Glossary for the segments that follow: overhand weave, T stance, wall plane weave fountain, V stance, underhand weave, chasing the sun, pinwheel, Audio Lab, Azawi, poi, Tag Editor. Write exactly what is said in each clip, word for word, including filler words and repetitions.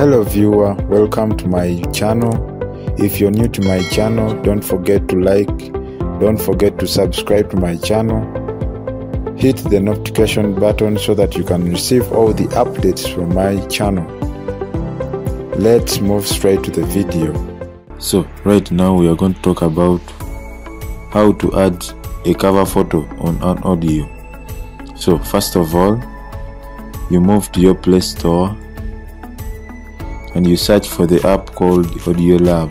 Hello viewer, welcome to my channel. If you're new to my channel, don't forget to like, don't forget to subscribe to my channel. Hit the notification button so that you can receive all the updates from my channel. Let's move straight to the video. So right now we are going to talk about how to add a cover photo on an audio. So first of all, you move to your Play Store and you search for the app called Audio Lab.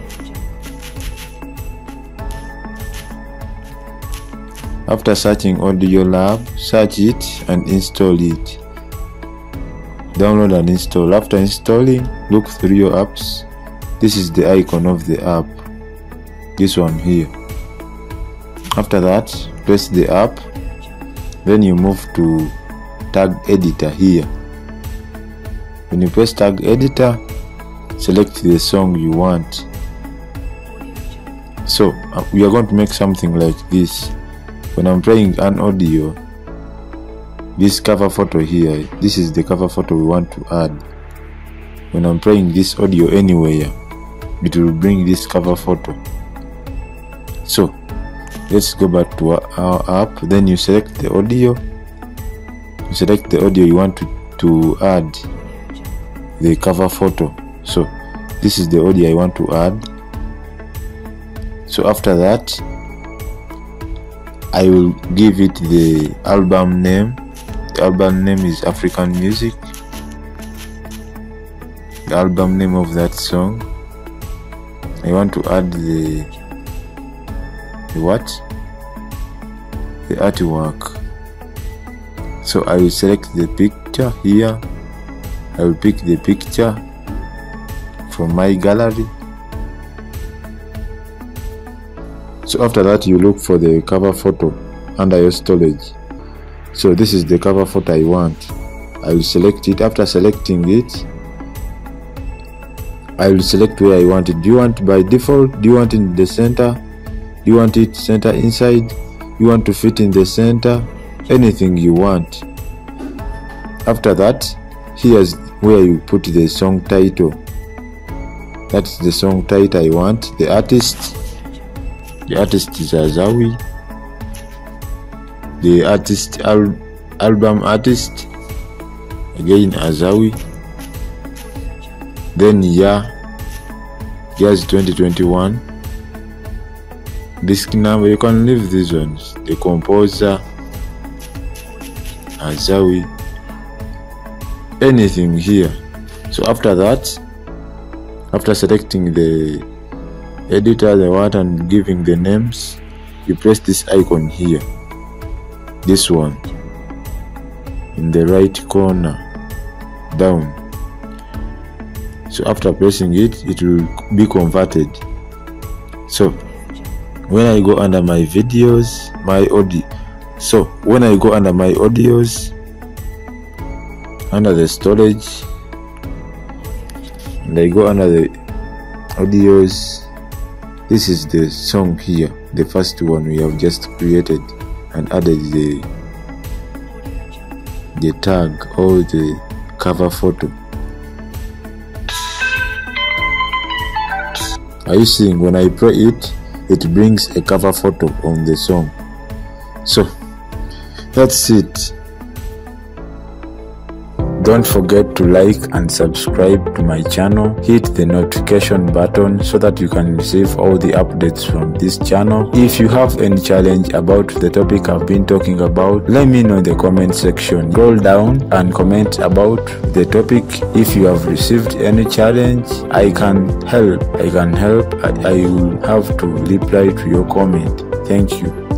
After searching Audio Lab, search it and install it. Download and install. After installing, look through your apps. This is the icon of the app, this one here. After that, press the app, then you move to Tag Editor here. When you press Tag Editor, select the song you want. So uh, we are going to make something like this. When I'm playing an audio, this cover photo here, this is the cover photo we want to add. When I'm playing this audio anywhere, it will bring this cover photo. So let's go back to our app. Then you select the audio, you select the audio you want to, to add the cover photo. So this is the audio I want to add. So after that, I will give it the album name. The album name is African Music, the album name of that song. I want to add the, the what? The artwork. So I will select the picture here. I will pick the picture from my gallery. So after that, you look for the cover photo under your storage. So this is the cover photo I want. I will select it. After selecting it, I will select where I want it. Do you want by default? Do you want in the center? Do you want it center inside? You want to fit in the center? Anything you want. After that, here's where you put the song title. That's the song title I want. The artist. The artist is Azawi. The artist al album artist again Azawi. Then year, year is twenty twenty-one. Disc number, you can leave these ones. The composer Azawi. Anything here. So after that, after selecting the editor, the what, and giving the names, you press this icon here, this one in the right corner down. So after pressing it, it will be converted. So when I go under my videos, my audio, so when I go under my audios, under the storage, and I go under the audios, this is the song here, the first one we have just created and added the the tag or the cover photo. Are you seeing? When I play it, it brings a cover photo on the song. So that's it. Don't forget to like and subscribe to my channel. Hit the notification button so that you can receive all the updates from this channel. If you have any challenge about the topic I've been talking about, let me know in the comment section. Scroll down and comment about the topic. If you have received any challenge, I can help. I can help. I will have to reply to your comment. Thank you.